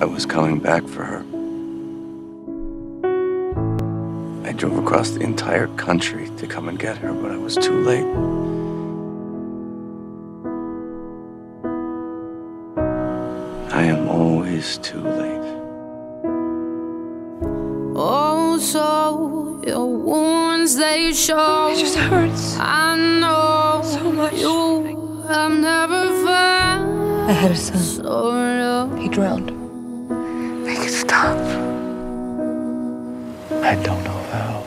I was coming back for her. I drove across the entire country to come and get her, but I was too late. I am always too late. Oh, so your wounds, they show. It just hurts. I know so much. You have never found. I had a son. So he drowned. Make it stop. I don't know how.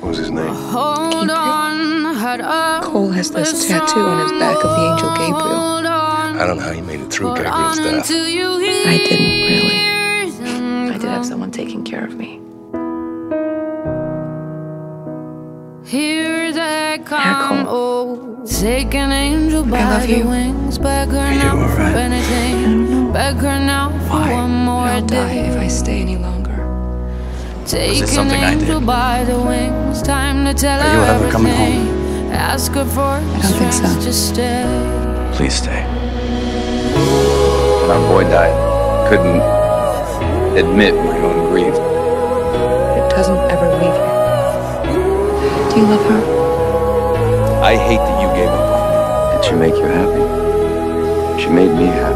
What was his name? Gabriel. Cole has this tattoo on his back of the angel Gabriel. I don't know how you made it through Gabriel's death. I didn't really. I did have someone taking care of me. Here they come. Cole. Take an angel by I love you. Are you all right? Why? I'll die if I stay any longer. Was it something I did? Are you ever coming home? I don't think so. Please stay. When our boy died, I couldn't admit my own grief. It doesn't ever leave you. Do you love her? I hate that you gave up on me. Did she make you happy? She made me happy.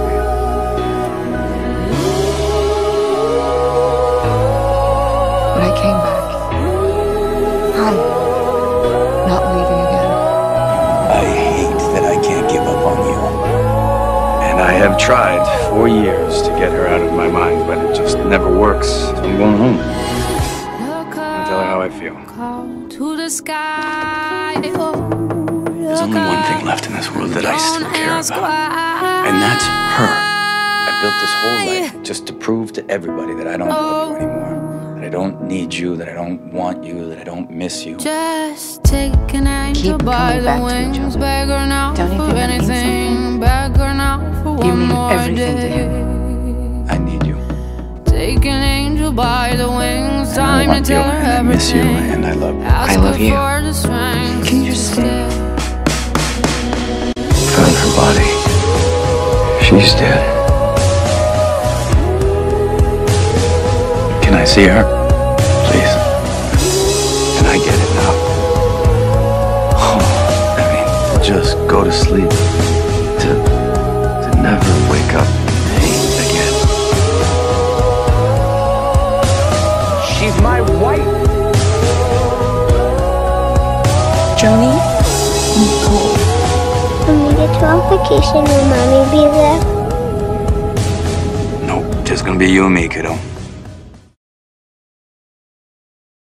I came back. I'm not leaving again. I hate that I can't give up on you. And I have tried 4 years to get her out of my mind, but it just never works. So I'm going home. I'll tell her how I feel. There's only one thing left in this world that I still care about, and that's her. I built this whole life just to prove to everybody that I don't love you anymore. That I don't need you, that I don't want you, that I don't miss you. Just take an angel by the wings, beg her now for anything, beg her now for one more day. I need you. Take an angel by the wings, time to tell her everything. I miss you and I love you. I love you. Can you just stay? Found her body. She's dead. Can I see her? Please. And I get it now. Oh, I mean, just go to sleep. To never wake up in pain again. She's my wife. Joni and Paul. When we get to our vacation, will Mommy be there? Nope, just gonna be you and me, kiddo.